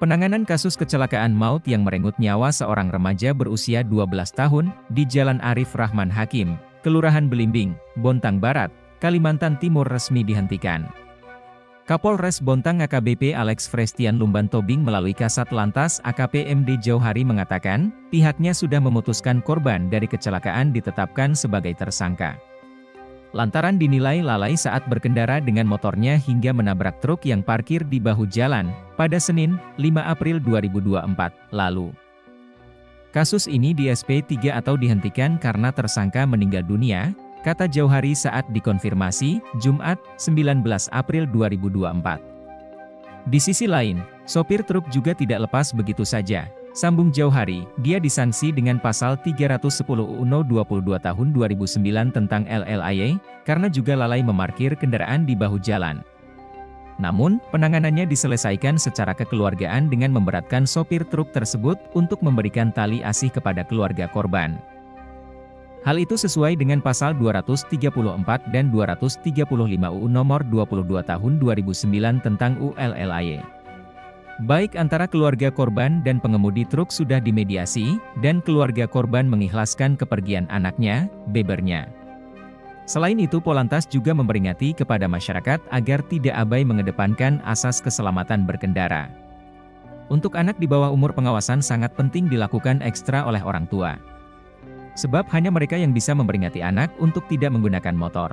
Penanganan kasus kecelakaan maut yang merenggut nyawa seorang remaja berusia 12 tahun di Jalan Arif Rahman Hakim, Kelurahan Belimbing, Bontang Barat, Kalimantan Timur resmi dihentikan. Kapolres Bontang AKBP Alex Frestian Lumban Tobing melalui Kasat Lantas AKP MD Jauhari mengatakan, pihaknya sudah memutuskan korban dari kecelakaan ditetapkan sebagai tersangka. Lantaran dinilai lalai saat berkendara dengan motornya hingga menabrak truk yang parkir di bahu jalan pada Senin, 5 April 2024, lalu. Kasus ini di SP3 atau dihentikan karena tersangka meninggal dunia, kata Jauhari saat dikonfirmasi, Jumat, 19 April 2024. Di sisi lain, sopir truk juga tidak lepas begitu saja. Sambung Jauhari, dia disanksi dengan pasal 310 UNO 22 tahun 2009 tentang LLAJ, karena juga lalai memarkir kendaraan di bahu jalan. Namun, penanganannya diselesaikan secara kekeluargaan dengan memberatkan sopir truk tersebut untuk memberikan tali asih kepada keluarga korban. Hal itu sesuai dengan pasal 234 dan 235 UU nomor 22 tahun 2009 tentang ULLAJ. Baik antara keluarga korban dan pengemudi truk sudah dimediasi, dan keluarga korban mengikhlaskan kepergian anaknya, bebernya. Selain itu, Polantas juga memperingati kepada masyarakat agar tidak abai mengedepankan asas keselamatan berkendara. Untuk anak di bawah umur, pengawasan sangat penting dilakukan ekstra oleh orang tua. Sebab hanya mereka yang bisa memperingati anak untuk tidak menggunakan motor.